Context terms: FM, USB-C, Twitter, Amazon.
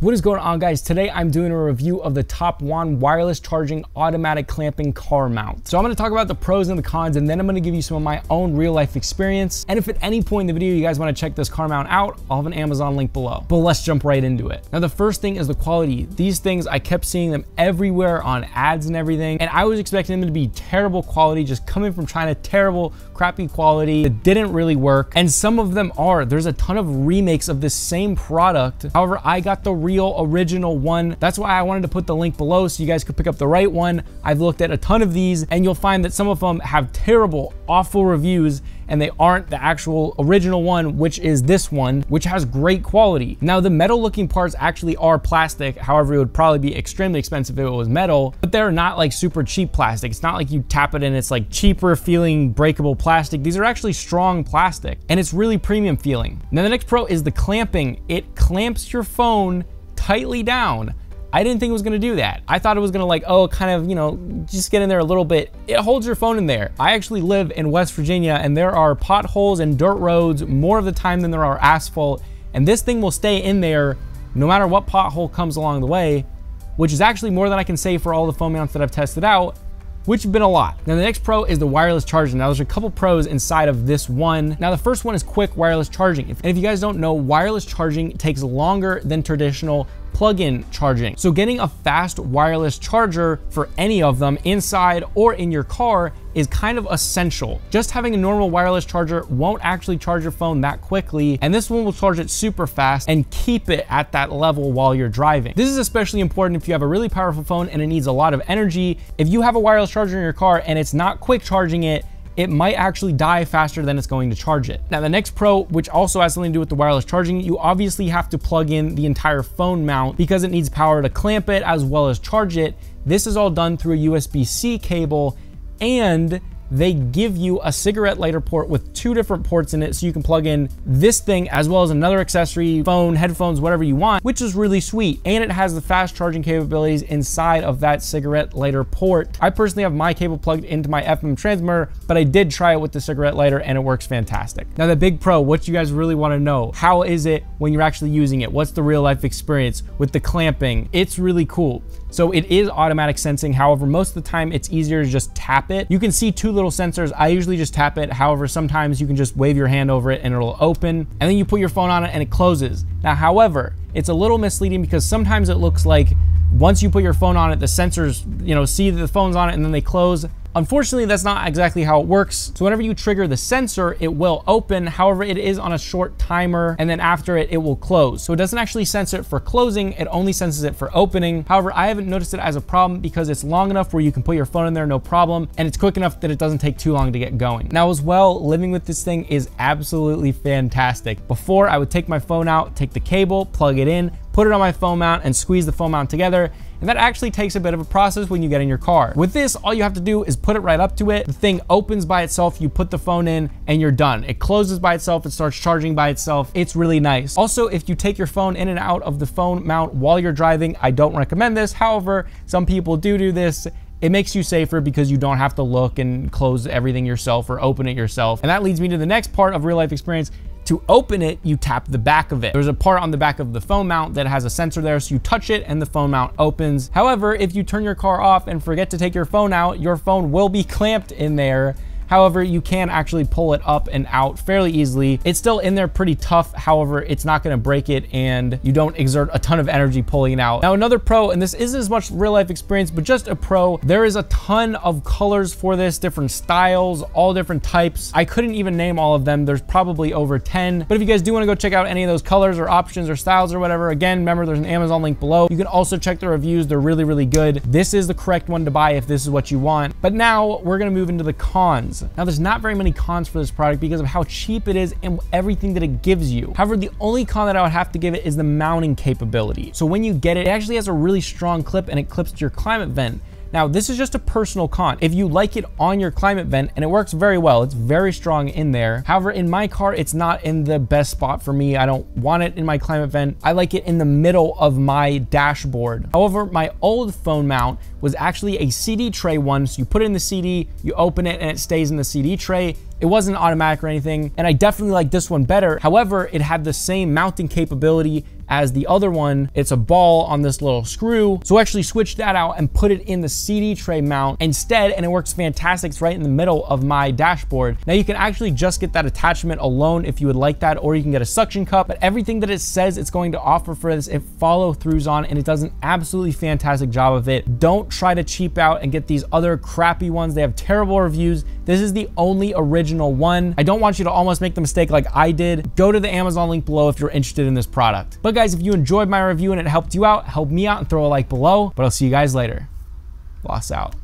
What is going on, guys? Today I'm doing a review of the Top One wireless charging automatic clamping car mount. So I'm going to talk about the pros and the cons, and then I'm going to give you some of my own real life experience. And if at any point in the video you guys want to check this car mount out, I'll have an Amazon link below. But let's jump right into it. Now the first thing is the quality. These things, I kept seeing them everywhere on ads and everything, and I was expecting them to be terrible quality, just coming from China, terrible, crappy quality. It didn't really work. And some of them are. There's a ton of remakes of this same product. However, I got the real original one. That's why I wanted to put the link below so you guys could pick up the right one. I've looked at a ton of these, and you'll find that some of them have terrible, awful reviews, and they aren't the actual original one, which is this one, which has great quality. Now the metal looking parts actually are plastic. However, it would probably be extremely expensive if it was metal, but they're not like super cheap plastic. It's not like you tap it and it's like cheaper feeling breakable plastic. These are actually strong plastic, and it's really premium feeling. Now the next pro is the clamping. It clamps your phone tightly down. I didn't think it was gonna do that. I thought it was gonna like, oh, kind of, you know, just get in there a little bit. It holds your phone in there. I actually live in West Virginia, and there are potholes and dirt roads more of the time than there are asphalt. And this thing will stay in there no matter what pothole comes along the way, which is actually more than I can say for all the phone mounts that I've tested out, which have been a lot. Now the next pro is the wireless charging. Now there's a couple pros inside of this one. Now the first one is quick wireless charging. And if you guys don't know, wireless charging takes longer than traditional plug-in charging. So getting a fast wireless charger for any of them inside or in your car is kind of essential. Just having a normal wireless charger won't actually charge your phone that quickly, and this one will charge it super fast and keep it at that level while you're driving. This is especially important if you have a really powerful phone and it needs a lot of energy. If you have a wireless charger in your car and it's not quick charging it might actually die faster than it's going to charge it. Now the next pro, which also has something to do with the wireless charging, you obviously have to plug in the entire phone mount because it needs power to clamp it as well as charge it. This is all done through a USB-C cable, and they give you a cigarette lighter port with two different ports in it, so you can plug in this thing as well as another accessory, phone, headphones, whatever you want, which is really sweet. And it has the fast charging capabilities inside of that cigarette lighter port. I personally have my cable plugged into my FM transmitter, but I did try it with the cigarette lighter, and it works fantastic. Now the big pro, what you guys really want to know, how is it when you're actually using it? What's the real life experience with the clamping? It's really cool. So it is automatic sensing. However, most of the time it's easier to just tap it. You can see two little sensors. I usually just tap it. However, sometimes you can just wave your hand over it and it'll open, and then you put your phone on it and it closes. Now, however, it's a little misleading because sometimes it looks like once you put your phone on it, the sensors, you know, see that the phone's on it and then they close. Unfortunately, that's not exactly how it works. So whenever you trigger the sensor, it will open. However, it is on a short timer, and then after it, it will close. So it doesn't actually sense it for closing. It only senses it for opening. However, I haven't noticed it as a problem because it's long enough where you can put your phone in there, no problem. And it's quick enough that it doesn't take too long to get going. Now as well, living with this thing is absolutely fantastic. Before, I would take my phone out, take the cable, plug it in, put it on my phone mount, and squeeze the phone mount together. And that actually takes a bit of a process when you get in your car. With this, all you have to do is put it right up to it. The thing opens by itself, you put the phone in, and you're done. It closes by itself, it starts charging by itself. It's really nice. Also, if you take your phone in and out of the phone mount while you're driving, I don't recommend this. However, some people do this. It makes you safer because you don't have to look and close everything yourself or open it yourself. And that leads me to the next part of real life experience. To open it, you tap the back of it. There's a part on the back of the phone mount that has a sensor there, so you touch it and the phone mount opens. However, if you turn your car off and forget to take your phone out, your phone will be clamped in there. However, you can actually pull it up and out fairly easily. It's still in there pretty tough. However, it's not gonna break it, and you don't exert a ton of energy pulling it out. Now another pro, and this isn't as much real life experience, but just a pro, there is a ton of colors for this, different styles, all different types. I couldn't even name all of them. There's probably over 10, but if you guys do wanna go check out any of those colors or options or styles or whatever, again, remember there's an Amazon link below. You can also check the reviews. They're really, really good. This is the correct one to buy if this is what you want. But now we're gonna move into the cons. Now there's not very many cons for this product because of how cheap it is and everything that it gives you. However, the only con that I would have to give it is the mounting capability. So when you get it, it actually has a really strong clip, and it clips to your climate vent. Now, this is just a personal con. If you like it on your climate vent, and it works very well, it's very strong in there. However, in my car, it's not in the best spot for me. I don't want it in my climate vent. I like it in the middle of my dashboard. However, my old phone mount was actually a CD tray one. So you put it in the CD, you open it, and it stays in the CD tray. It wasn't automatic or anything. And I definitely like this one better. However, it had the same mounting capability as the other one. It's a ball on this little screw. So actually switched that out and put it in the CD tray mount instead, and it works fantastic. It's right in the middle of my dashboard. Now you can actually just get that attachment alone if you would like that, or you can get a suction cup, but everything that it says it's going to offer for this, it follow-throughs on, and it does an absolutely fantastic job of it. Don't try to cheap out and get these other crappy ones. They have terrible reviews. This is the only original one. I don't want you to almost make the mistake like I did. Go to the Amazon link below if you're interested in this product. But guys, if you enjoyed my review and it helped you out, help me out and throw a like below. But I'll see you guys later. Loss out.